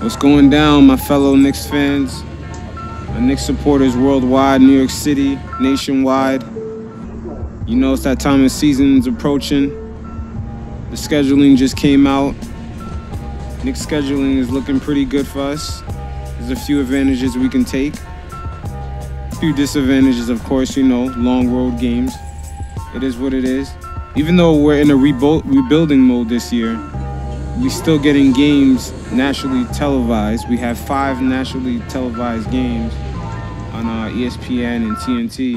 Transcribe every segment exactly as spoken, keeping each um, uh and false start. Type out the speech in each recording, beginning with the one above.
What's going down, my fellow Knicks fans, my Knicks supporters worldwide, New York City, nationwide? You know, it's that time of season's approaching. The scheduling just came out. Knicks scheduling is looking pretty good for us. There's a few advantages we can take. A few disadvantages, of course, you know, long road games. It is what it is. Even though we're in a rebuild, rebuilding mode this year, we're still getting games nationally televised. We have five nationally televised games on uh, E S P N and T N T.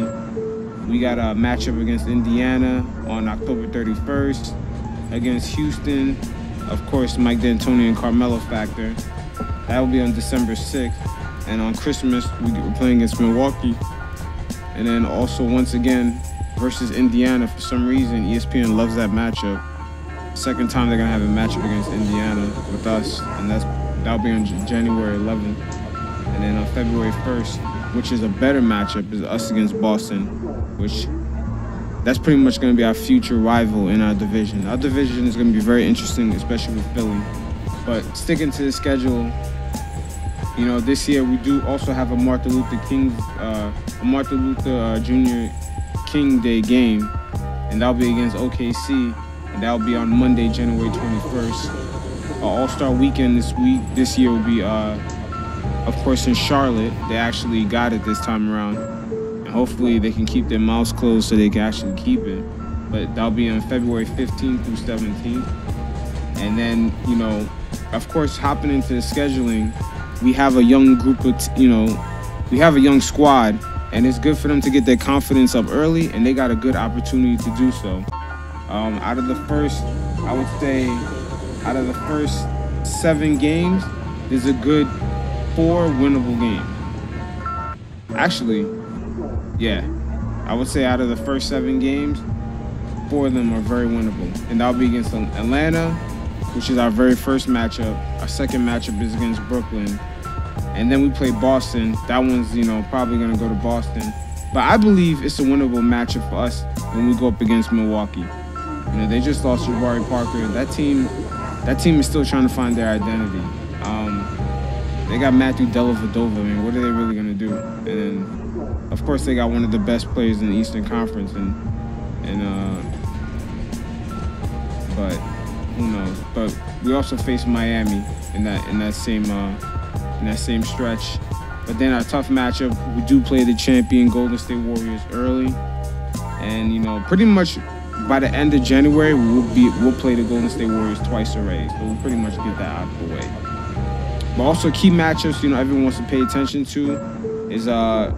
We got a matchup against Indiana on October thirty-first, against Houston, of course, Mike D'Antoni and Carmelo Factor. That will be on December sixth. And on Christmas, we're playing against Milwaukee. And then also, once again, versus Indiana. For some reason, E S P N loves that matchup. Second time they're going to have a matchup against Indiana with us, and that's, that'll be on January eleventh. And then on February first, which is a better matchup, is us against Boston, which that's pretty much going to be our future rival in our division. Our division is going to be very interesting, especially with Philly. But sticking to the schedule, you know, this year we do also have a Martin Luther King, uh, a Martin Luther uh, Junior King Day game, and that'll be against O K C. And that'll be on Monday, January twenty-first. Uh, All-Star Weekend this week, this year will be, uh, of course, in Charlotte. They actually got it this time around. And hopefully they can keep their mouths closed so they can actually keep it. But that'll be on February fifteenth through seventeenth. And then, you know, of course, hopping into the scheduling, we have a young group of, t you know, we have a young squad, and it's good for them to get their confidence up early, and they got a good opportunity to do so. Um, out of the first, I would say, out of the first seven games, there's a good four winnable games. Actually, yeah, I would say out of the first seven games, four of them are very winnable. And that'll be against Atlanta, which is our very first matchup. Our second matchup is against Brooklyn. And then we play Boston. That one's, you know, probably going to go to Boston. But I believe it's a winnable matchup for us when we go up against Milwaukee. You know, they just lost Jabari Parker. That team, that team is still trying to find their identity. Um, they got Matthew Della Vadova. I mean, what are they really gonna do? And then, of course, they got one of the best players in the Eastern Conference. And and uh, but who knows? But we also face Miami in that in that same uh, in that same stretch. But then our tough matchup, we do play the champion Golden State Warriors early, and you know, pretty much. By the end of January, we'll be we'll play the Golden State Warriors twice already, so we'll pretty much get that out of the way. But also key matchups, you know, everyone wants to pay attention to is uh,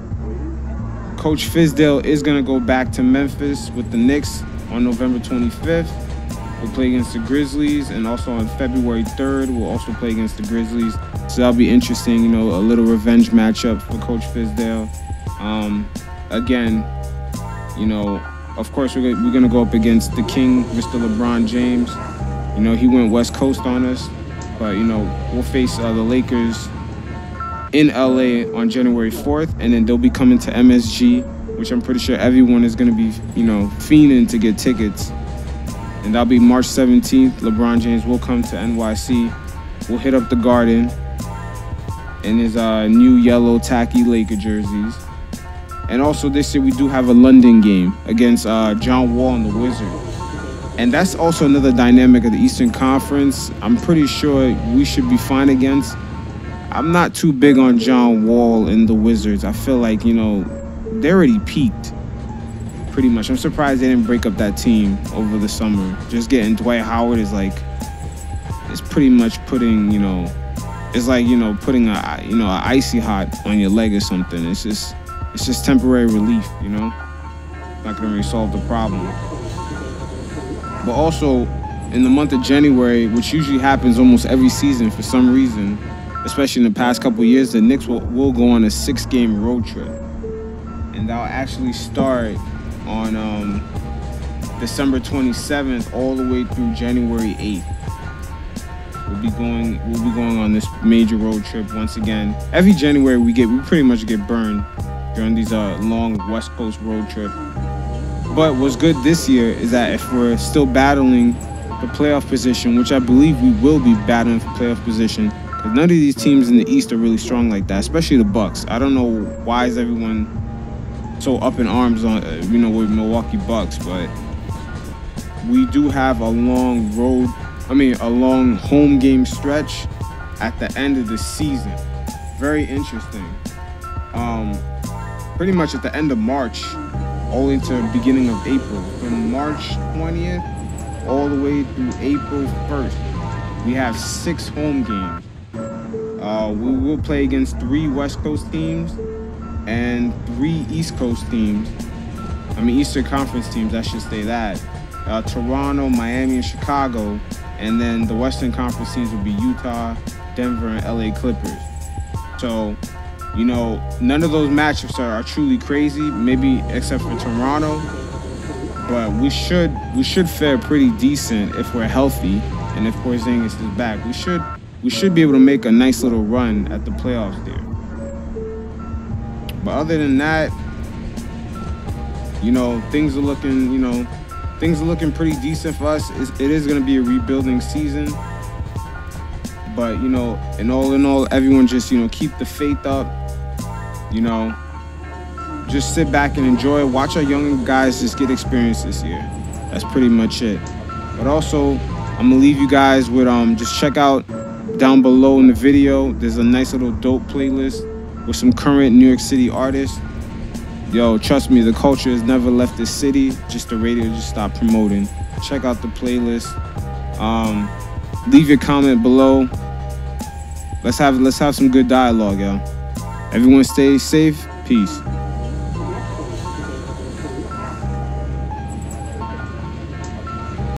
Coach Fisdale is gonna go back to Memphis with the Knicks on November twenty-fifth. We'll play against the Grizzlies, and also on February third, we'll also play against the Grizzlies. So that'll be interesting, you know, a little revenge matchup for Coach Fisdale. Um, again, you know. Of course, we're going to go up against the King, Mister LeBron James. You know, he went West Coast on us. But, you know, we'll face uh, the Lakers in L A on January fourth. And then they'll be coming to M S G, which I'm pretty sure everyone is going to be, you know, fiending to get tickets. And that'll be March seventeenth. LeBron James will come to N Y C. We'll hit up the Garden in his uh, new yellow tacky Laker jerseys. And also this year we do have a London game against uh, John Wall and the Wizards. And that's also another dynamic of the Eastern Conference. I'm pretty sure we should be fine against. I'm not too big on John Wall and the Wizards. I feel like, you know, they already peaked pretty much. I'm surprised they didn't break up that team over the summer. Just getting Dwight Howard is like, it's pretty much putting, you know, it's like, you know, putting a, you know, an icy hot on your leg or something. It's just... It's just temporary relief, you know? Not gonna really solve the problem. But also, in the month of January, which usually happens almost every season for some reason, especially in the past couple years, the Knicks will, will go on a six-game road trip. And that'll actually start on um, December twenty-seventh all the way through January eighth. We'll be going, we'll be going on this major road trip once again. Every January we get, we pretty much get burned during these uh, long West Coast road trip. But what's good this year is that if we're still battling the playoff position, which I believe we will be battling for playoff position, None of these teams in the East are really strong like that, especially the Bucks. I don't know why is everyone so up in arms on, you know, with Milwaukee Bucks, but we do have a long road, I mean, a long home game stretch at the end of the season. Very interesting. Um, pretty much at the end of March, all into the beginning of April. From March twentieth all the way through April first, we have six home games. Uh, we will play against three West Coast teams and three East Coast teams. I mean, Eastern Conference teams, I should say that. Uh, Toronto, Miami, and Chicago. And then the Western Conference teams will be Utah, Denver, and L A Clippers. So, you know, none of those matchups are, are truly crazy, maybe except for Toronto. But we should we should fare pretty decent if we're healthy and if Porzingis is back. We should we should be able to make a nice little run at the playoffs there. But other than that, you know, things are looking, you know, things are looking pretty decent for us. It's, it is going to be a rebuilding season. But, you know, and all in all, everyone just, you know, keep the faith up, you know, just sit back and enjoy. Watch our young guys just get experience this year. That's pretty much it. But also, I'm going to leave you guys with, um, just check out down below in the video. There's a nice little dope playlist with some current New York City artists. Yo, trust me, the culture has never left this city. Just the radio just stopped promoting. Check out the playlist. Um, leave your comment below. Let's have let's have some good dialogue, y'all. Everyone stay safe. Peace.